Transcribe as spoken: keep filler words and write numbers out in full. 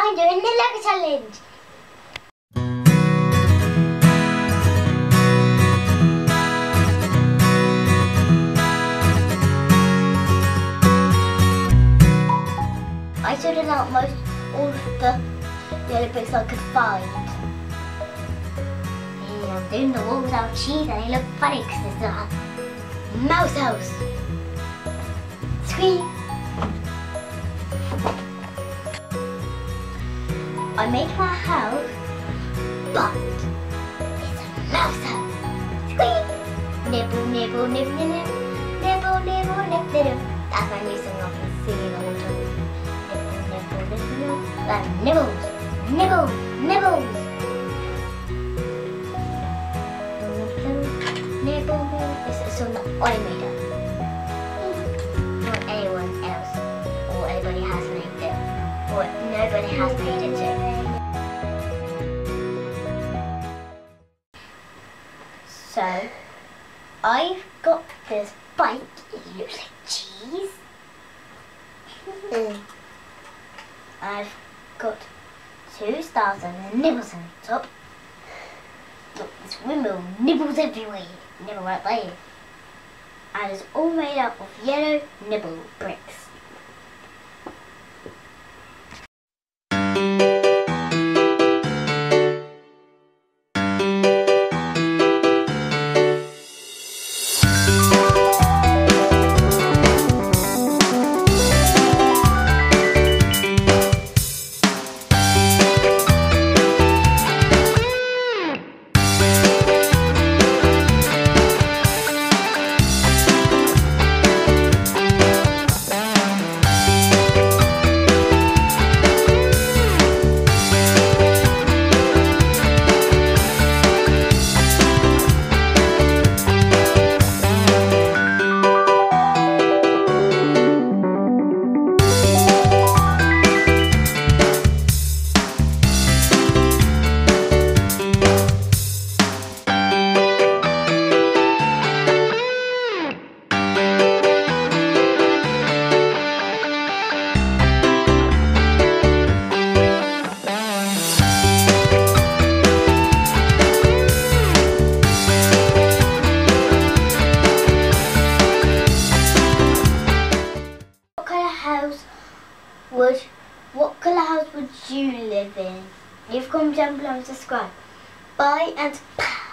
I'm doing the Lego challenge. I sorted out most all of the yellow bricks I could find. Yeah, I'm doing the walls out cheese and they look funny because it's a mouse house. Squeak! I made my house, but it's a mouse house. Squeak! Nibble, nibble, nibble, nibble, nibble, nibble, nibble, nibble. That's my new song I can sing in the autumn. Nibble, nibble, nibble, nibble. Like nibbles, nibbles, nibbles. Nibble, nibble, nibble. This is a song that I made up. Not anyone else or anybody has made it. Or nobody has made it too. So, I've got this bike, it looks like cheese. mm. I've got two stars and a nibbles on the top. Look, this windmill nibbles everywhere. Nibble right there. And it's all made up of yellow nibble bricks. Would, what colour house would you live in? Leave a comment down below and subscribe. Bye and pow!